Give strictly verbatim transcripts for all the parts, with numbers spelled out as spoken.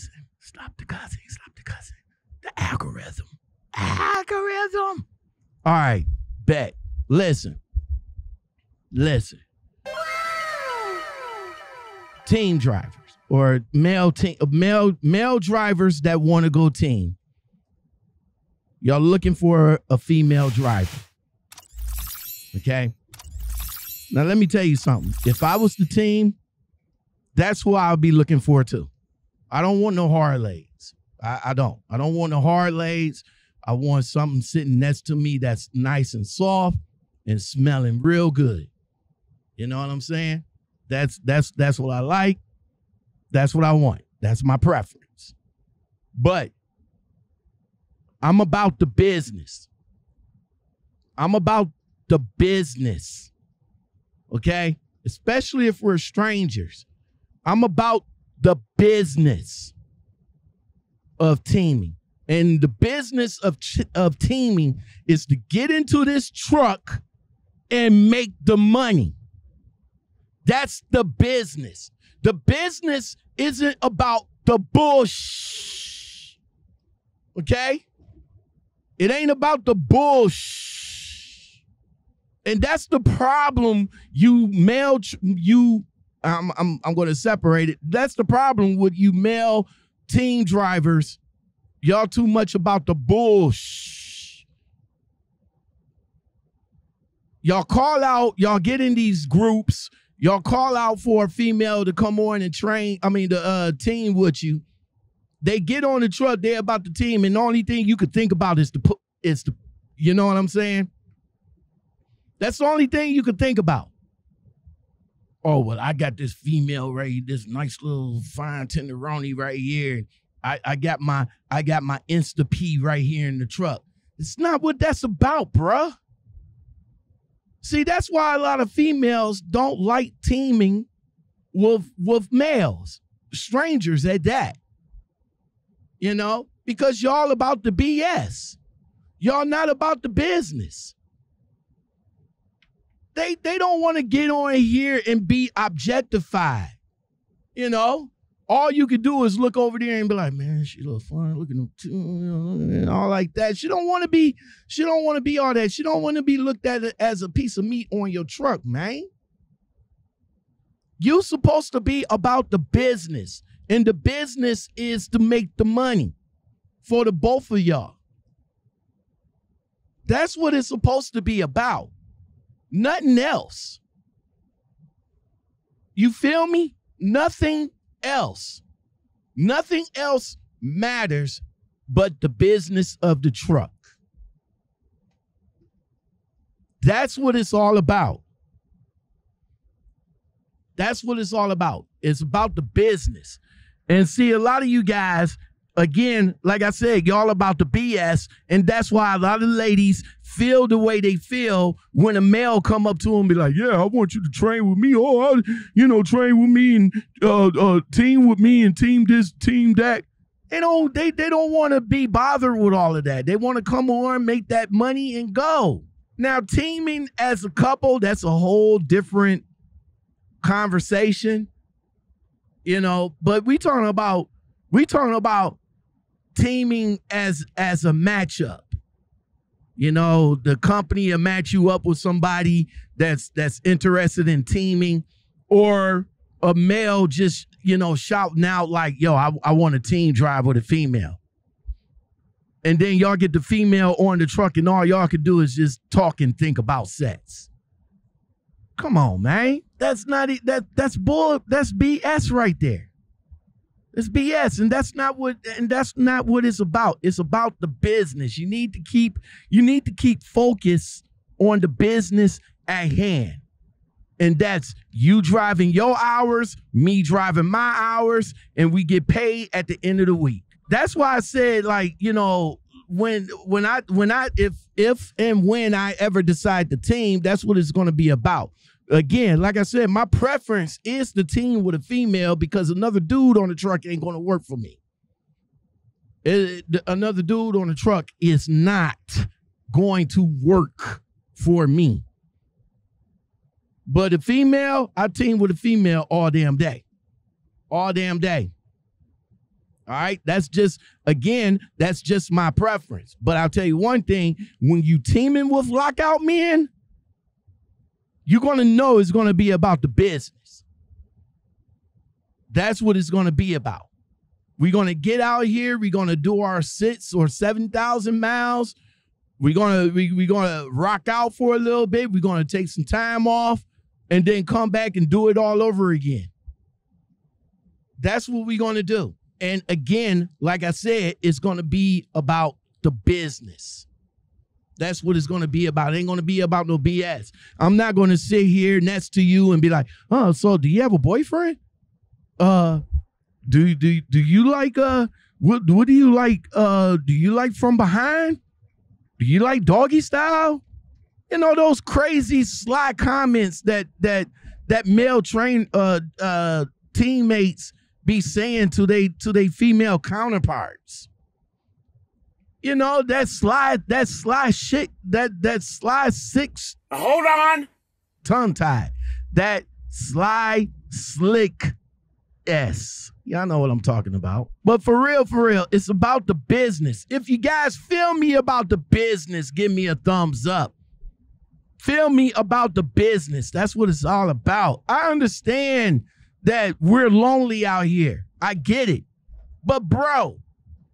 cussing. Stop the cussing. Stop the cussing. The algorithm. Algorithm. All right. Bet. Listen. Listen. Team drivers or male team, male, male drivers that want to go team. Y'all looking for a female driver. Okay. Now, let me tell you something. If I was the team, that's who I would be looking for, too. I don't want no hard legs. I, I don't. I don't want no hard legs. I want something sitting next to me that's nice and soft and smelling real good. You know what I'm saying? That's that's that's what I like. That's what I want. That's my preference. But I'm about the business. I'm about the business. Okay? Especially if we're strangers. I'm about the business of teaming. And the business of, of teaming is to get into this truck and make the money. That's the business. The business isn't about the bullsh. Okay? It ain't about the bullsh. And that's the problem you male, you I'm, I'm, I'm going to separate it. That's the problem with you male team drivers. Y'all too much about the bullsh. Y'all call out. Y'all get in these groups. Y'all call out for a female to come on and train. I mean, to uh, team with you. They get on the truck. They're about the team. And the only thing you could think about is the, is the, you know what I'm saying? That's the only thing you could think about. Oh, well, I got this female right here, this nice little fine tenderoni right here. I, I got my I got my Insta-P right here in the truck. It's not what that's about, bruh. See, that's why a lot of females don't like teaming with, with males, strangers at that. You know, because y'all about the B S. Y'all not about the business. They, they don't want to get on here and be objectified, you know? All you could do is look over there and be like, man, she look fine, look at them too, and all like that. She don't want to be, she don't want to be all that. She don't want to be looked at as a piece of meat on your truck, man. You supposed to be about the business, and the business is to make the money for the both of y'all. That's what it's supposed to be about. Nothing else. You feel me? Nothing else. Nothing else matters but the business of the truck. That's what it's all about. That's what it's all about. It's about the business. And see, a lot of you guys, again, like I said, y'all about the B S, and that's why a lot of ladies feel the way they feel when a male come up to them and be like, yeah, I want you to train with me, or, I'll, you know, train with me and uh, uh, team with me and team this, team that. They don't, they, they don't want to be bothered with all of that. They want to come on, make that money, and go. Now, teaming as a couple, that's a whole different conversation, you know, but we talking about, we talking about teaming as as a matchup. You know, the company will match you up with somebody that's that's interested in teaming, or a male just, you know, shouting out like, yo, I, I want a team drive with a female. And then y'all get the female on the truck and all y'all can do is just talk and think about sex. Come on, man. That's not it. That that's bull. That's B S right there. It's B S, and that's not what and that's not what it's about. It's about the business. You need to keep you need to keep focus on the business at hand. And that's you driving your hours, me driving my hours, and we get paid at the end of the week. That's why I said, like, you know, when when I when I if if and when I ever decide to team, that's what it's going to be about. Again, like I said, my preference is to team with a female because another dude on the truck ain't going to work for me. It, another dude on the truck is not going to work for me. But a female, I team with a female all damn day. All damn day. All right. That's just, again, that's just my preference. But I'll tell you one thing. When you teaming with lockout men, you're going to know it's going to be about the business. That's what it's going to be about. We're going to get out here. We're going to do our six or seven thousand miles. We're going to we, we're going to rock out for a little bit. We're going to take some time off and then come back and do it all over again. That's what we're going to do. And again, like I said, it's going to be about the business. That's what it's going to be about. It ain't going to be about no B S. I'm not going to sit here next to you and be like, oh, so do you have a boyfriend? Uh, do, do, do you like, uh, what, what do you like? Uh, do you like from behind? Do you like doggy style? You know, those crazy sly comments that, that, that male train, uh, uh, teammates be saying to they to they female counterparts. You know, that sly, that sly shit, that that sly six. Hold on. Tongue tied. That sly slick S. Y'all know what I'm talking about. But for real, for real, it's about the business. If you guys feel me about the business, give me a thumbs up. Feel me about the business. That's what it's all about. I understand that we're lonely out here. I get it. But bro,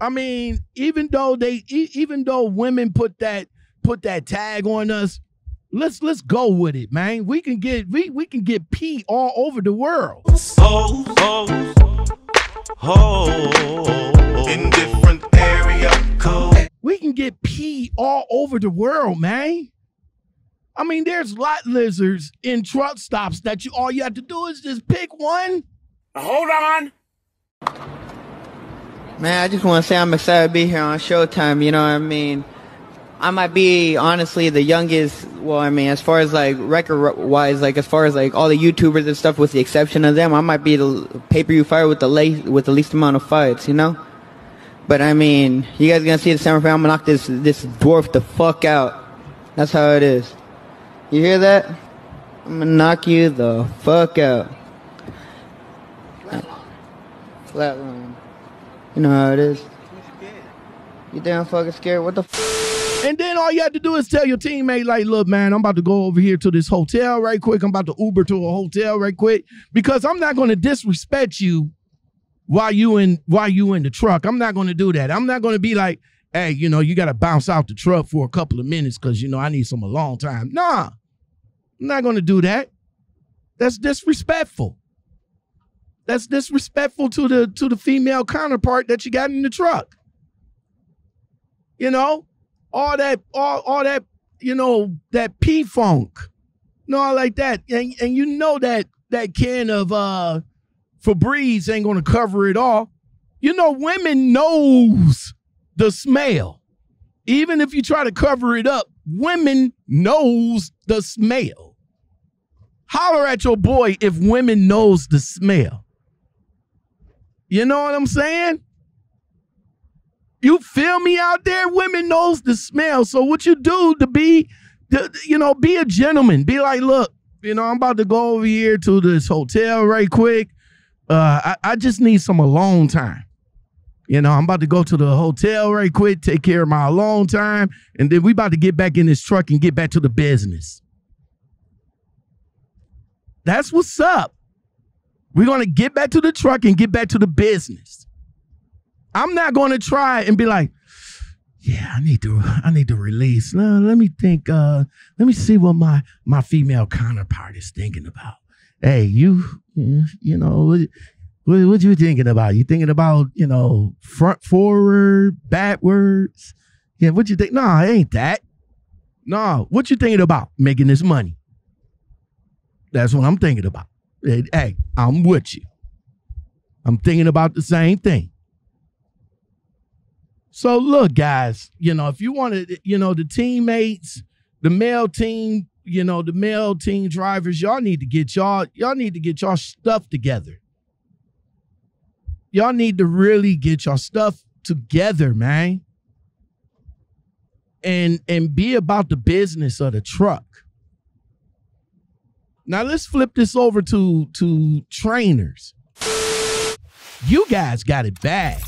I mean, even though they e even though women put that put that tag on us, let's let's go with it, man. We can get we we can get pee all over the world. Oh, oh, oh, oh. In different area code. We can get pee all over the world, man. I mean, there's lot lizards in truck stops that you all you have to do is just pick one. Hold on. Man, I just want to say I'm excited to be here on Showtime. You know what I mean? I might be, honestly, the youngest. Well, I mean, as far as, like, record-wise, like, as far as, like, all the YouTubers and stuff, with the exception of them, I might be the pay-per-view fighter with the, late, with the least amount of fights, you know? But, I mean, you guys going to see the summer film. I'm going to knock this, this dwarf the fuck out. That's how it is. You hear that? I'm gonna knock you the fuck out. Flatline. Flatline. You know how it is. You're scared. You damn fucking scared. What the fuck? And then all you have to do is tell your teammate, like, look, man, I'm about to go over here to this hotel right quick. I'm about to Uber to a hotel right quick. Because I'm not gonna disrespect you while you in while you in the truck. I'm not gonna do that. I'm not gonna be like, hey, you know, you gotta bounce out the truck for a couple of minutes because, you know, I need some a long time. Nah. I'm not going to do that. That's disrespectful. That's disrespectful to the to the female counterpart that you got in the truck. You know, all that, all, all that, you know, that pee funk, no, I like that. And and you know that that can of uh, Febreze ain't going to cover it all. You know, women knows the smell. Even if you try to cover it up, women knows the smell. Holler at your boy if women knows the smell. You know what I'm saying? You feel me out there? Women knows the smell. So what you do to be, to, you know, be a gentleman. Be like, look, you know, I'm about to go over here to this hotel right quick. Uh, I, I just need some alone time. You know, I'm about to go to the hotel right quick, take care of my alone time, and then we about to get back in this truck and get back to the business. That's what's up. We're going to get back to the truck and get back to the business. I'm not going to try and be like, yeah, I need to, I need to release. No, let me think. Uh, let me see what my, my female counterpart is thinking about. Hey, you, you know, What, what you thinking about? You thinking about, you know, front forward, backwards? Yeah, what you think? No, it ain't that. No, what you thinking about? Making this money. That's what I'm thinking about. Hey, hey, I'm with you. I'm thinking about the same thing. So look, guys, you know, if you want to, you know, the teammates, the male team, you know, the male team drivers, y'all need to get y'all, y'all need to get y'all stuff together. Y'all need to really get your stuff together, man. And, and be about the business of the truck. Now let's flip this over to, to trainers. You guys got it bad.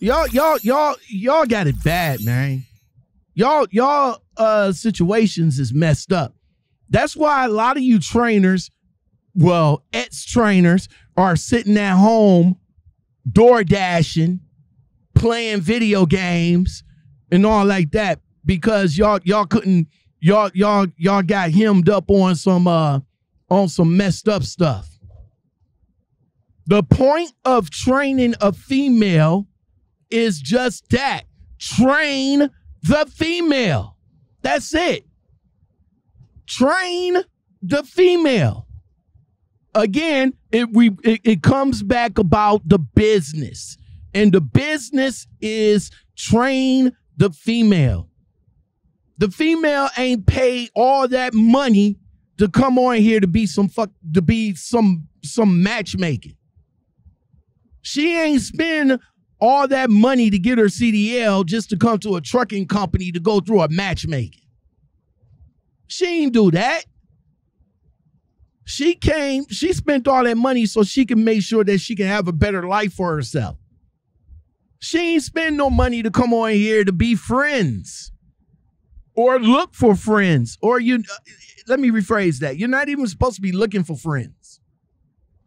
y'all, y'all, y'all, y'all got it bad, man. Y'all, y'all uh, situations is messed up. That's why a lot of you trainers, well, ex-trainers, are sitting at home door dashing, playing video games and all like that, because y'all y'all couldn't y'all y'all y'all got hemmed up on some uh on some messed up stuff. The point of training a female is just that. Train the female. That's it. Train the female. Again, it we it, it comes back about the business. And the business is train the female. The female ain't paid all that money to come on here to be some fuck to be some some matchmaking. She ain't spend all that money to get her C D L just to come to a trucking company to go through a matchmaking. She ain't do that. She came, she spent all that money so she can make sure that she can have a better life for herself. She ain't spend no money to come on here to be friends or look for friends. Or you, let me rephrase that. You're not even supposed to be looking for friends.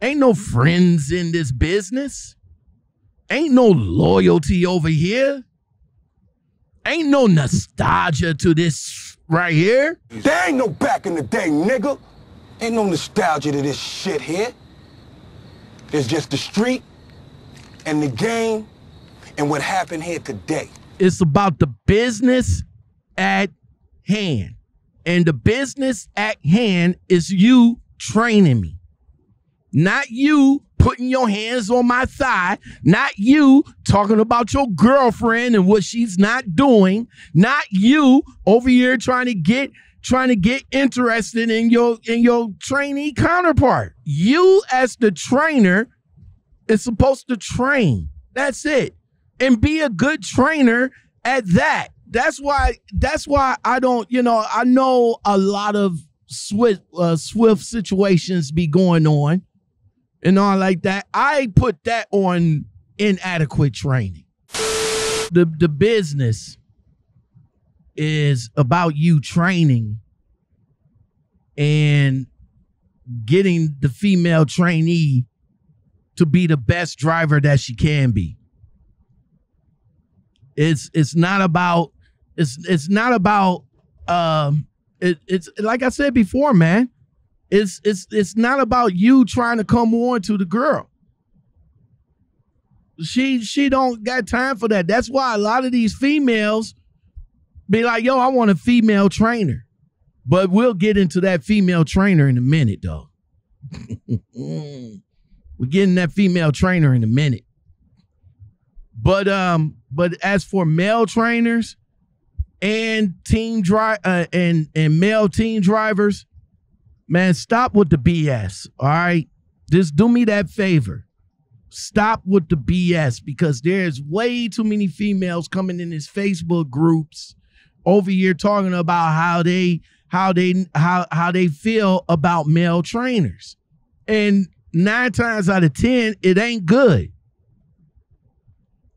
Ain't no friends in this business. Ain't no loyalty over here. Ain't no nostalgia to this right here. There ain't no back in the day, nigga. Ain't no nostalgia to this shit here. It's just the street and the game and what happened here today. It's about the business at hand. And the business at hand is you training me. Not you putting your hands on my thigh, not you talking about your girlfriend and what she's not doing, not you over here trying to get trying to get interested in your in your trainee counterpart. You as the trainer is supposed to train. That's it. And be a good trainer at that. That's why that's why I don't, you know, I know a lot of Swift uh, Swift situations be going on and all like that. I put that on inadequate training. The, the business is about you training and getting the female trainee to be the best driver that she can be. It's it's not about it's it's not about um it, it's like I said before, man. It's it's it's not about you trying to come on to the girl. She she don't got time for that. That's why a lot of these females be like, yo, I want a female trainer. But we'll get into that female trainer in a minute, though. We're getting that female trainer in a minute. But um, but as for male trainers and team dri- uh, and and male team drivers. Man, stop with the B S, all right? Just do me that favor. Stop with the B S, because there's way too many females coming in these Facebook groups over here talking about how they how they how how they feel about male trainers. And nine times out of ten, it ain't good.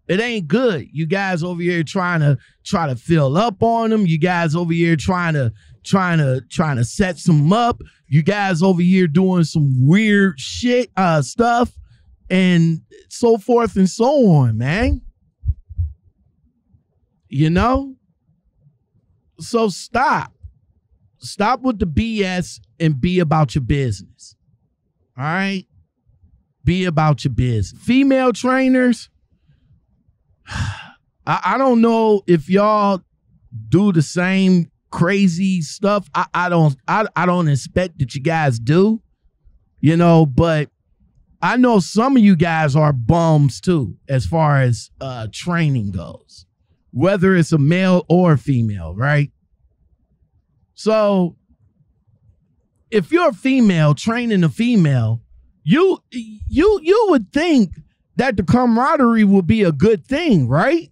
It ain't good. You guys over here trying to try to fill up on them. You guys over here trying to trying to trying to set some up. You guys over here doing some weird shit uh stuff and so forth and so on, man. You know? So stop. Stop with the B S and be about your business. All right? Be about your business. Female trainers, I, I don't know if y'all do the same crazy stuff. I, I don't I, I don't expect that you guys do, you know, but I know some of you guys are bums too, as far as uh, training goes, whether it's a male or a female, right? So if you're a female training a female, you you you would think that the camaraderie would be a good thing, right?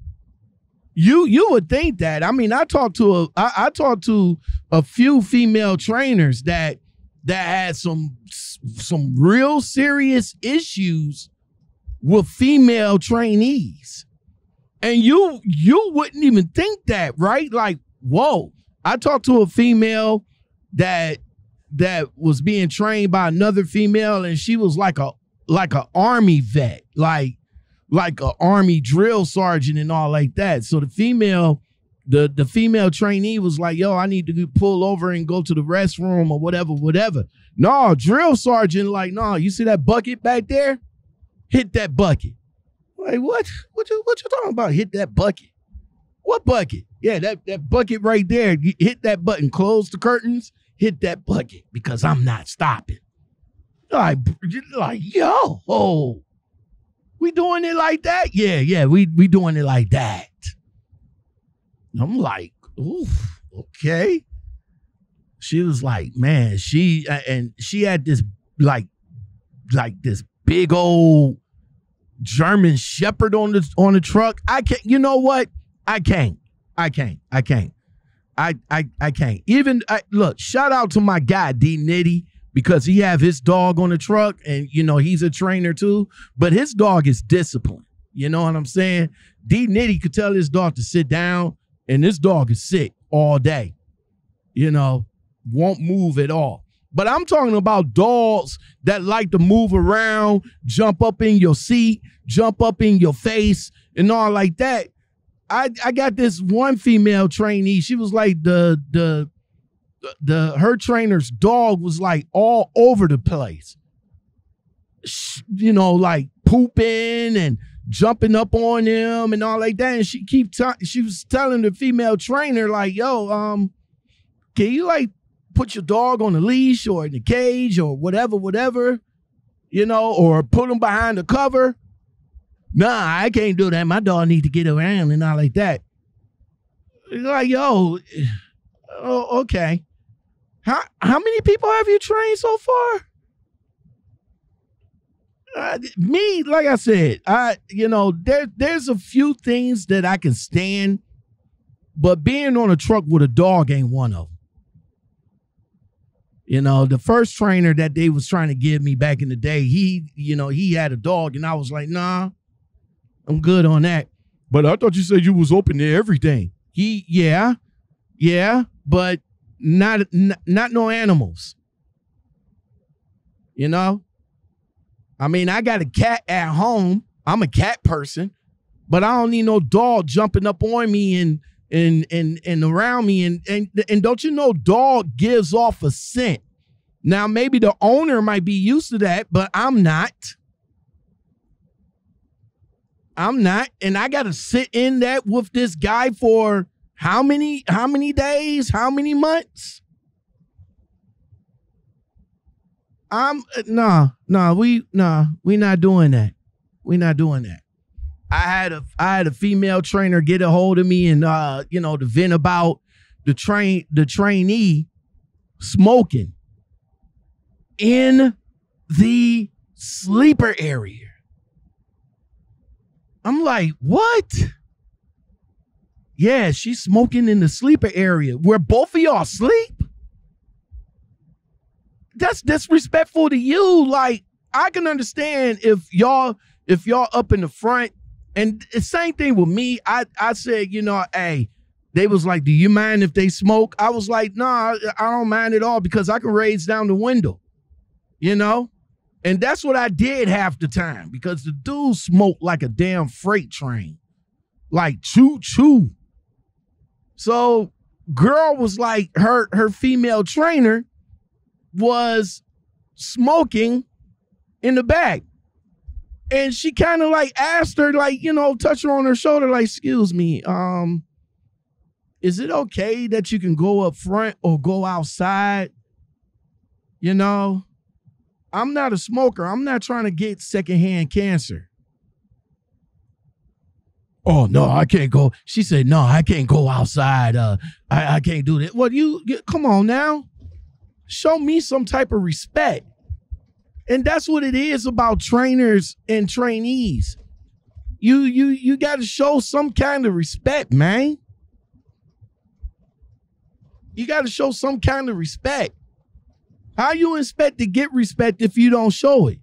You you would think that. I mean, I talked to a I, I talked to a few female trainers that that had some some real serious issues with female trainees. And you you wouldn't even think that, right? Like, whoa. I talked to a female that that was being trained by another female, and she was like a like an army vet, like like an army drill sergeant and all like that. So the female, the the female trainee was like, yo, I need to pull over and go to the restroom or whatever, whatever. No, drill sergeant, like, no, you see that bucket back there? Hit that bucket. Like, what? What you what you talking about? Hit that bucket. What bucket? Yeah, that, that bucket right there. Hit that button. Close the curtains. Hit that bucket because I'm not stopping. Like, like yo, oh, we doing it like that? Yeah, yeah, we we doing it like that. And I'm like, oof, okay. She was like, man, she and she had this like, like this big old German Shepherd on the on the truck. I can't. You know what? I can't. I can't. I can't. I I I can't. Even I, look. Shout out to my guy D Nitty, because he have his dog on the truck, and you know he's a trainer too. But his dog is disciplined. You know what I'm saying? D Nitty could tell his dog to sit down, and this dog is sit all day. You know, won't move at all. But I'm talking about dogs that like to move around, jump up in your seat, jump up in your face, and all like that. I, I got this one female trainee. She was like the, the, the, her trainer's dog was like all over the place. She, you know, like pooping and jumping up on him and all like that. And she keep, she was telling the female trainer like, yo, um, can you like put your dog on a leash or in the cage or whatever, whatever, you know, or put him behind the cover? Nah, I can't do that. My dog need to get around and all like that. Like, yo, oh, okay. How how many people have you trained so far? Uh, me, like I said, I you know there there's a few things that I can stand, but being on a truck with a dog ain't one of them. You know, the first trainer that they was trying to give me back in the day, he you know he had a dog, and I was like, nah. I'm good on that. But I thought you said you was open to everything. He, yeah, yeah, but not, not, not no animals. You know? I mean, I got a cat at home. I'm a cat person, but I don't need no dog jumping up on me and, and, and, and around me. And, and, and don't you know, dog gives off a scent. Now, maybe the owner might be used to that, but I'm not. I'm not, and I gotta sit in that with this guy for how many, how many days, how many months? I'm nah, nah, we nah, we not doing that. We not doing that. I had a I had a female trainer get a hold of me and uh, you know, the vent about the train the trainee smoking in the sleeper area. I'm like, what? Yeah, she's smoking in the sleeper area where both of y'all sleep? That's disrespectful to you. Like, I can understand if y'all, if y'all up in the front, and the same thing with me. I, I said, you know, hey, they was like, do you mind if they smoke? I was like, nah, I don't mind at all because I can raise down the window, you know? And that's what I did half the time because the dude smoked like a damn freight train. Like choo-choo. So girl was like, her, her female trainer was smoking in the back. And she kind of like asked her, like, you know, touch her on her shoulder, like, excuse me, um, is it okay that you can go up front or go outside? You know? I'm not a smoker. I'm not trying to get secondhand cancer. Oh, no, I can't go. She said, no, I can't go outside. Uh, I, I can't do that. Well, you, come on now. Show me some type of respect. And that's what it is about trainers and trainees. You, you, you got to show some kind of respect, man. You got to show some kind of respect. How you expect to get respect if you don't show it?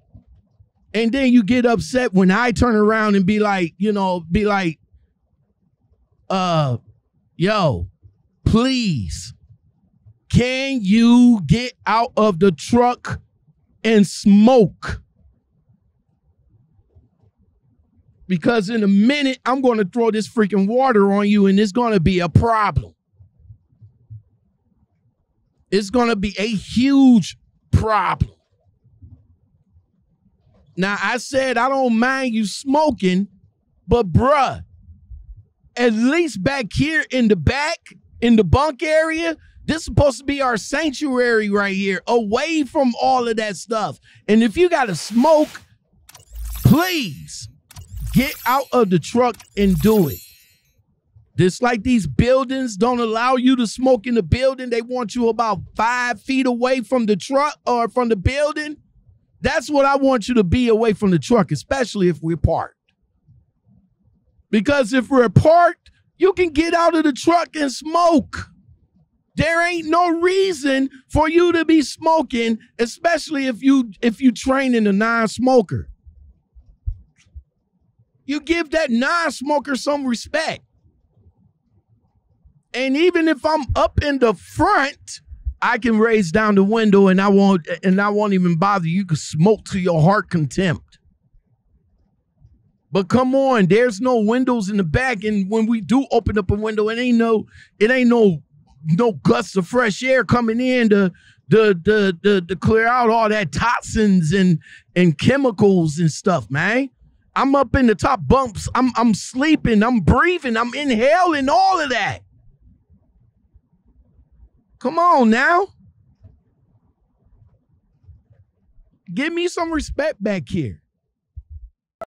And then you get upset when I turn around and be like, you know, be like, uh, yo, please, can you get out of the truck and smoke? Because in a minute, I'm going to throw this freaking water on you and it's going to be a problem. It's going to be a huge problem. Now, I said I don't mind you smoking, but bruh, at least back here in the back, in the bunk area, this is supposed to be our sanctuary right here, away from all of that stuff. And if you got to smoke, please, get out of the truck and do it. Just like these buildings don't allow you to smoke in the building. They want you about five feet away from the truck or from the building. That's what I want you to be, away from the truck, especially if we're parked. Because if we're parked, you can get out of the truck and smoke. There ain't no reason for you to be smoking, especially if you if you training a non-smoker. You give that non-smoker some respect. And even if I'm up in the front, I can raise down the window and I won't and I won't even bother you. You can smoke to your heart contempt. But come on, there's no windows in the back. And when we do open up a window, it ain't no, it ain't no no gusts of fresh air coming in to to, to, to, to clear out all that toxins and, and chemicals and stuff, man. I'm up in the top bumps. I'm I'm sleeping. I'm breathing. I'm inhaling all of that. Come on now. Give me some respect back here.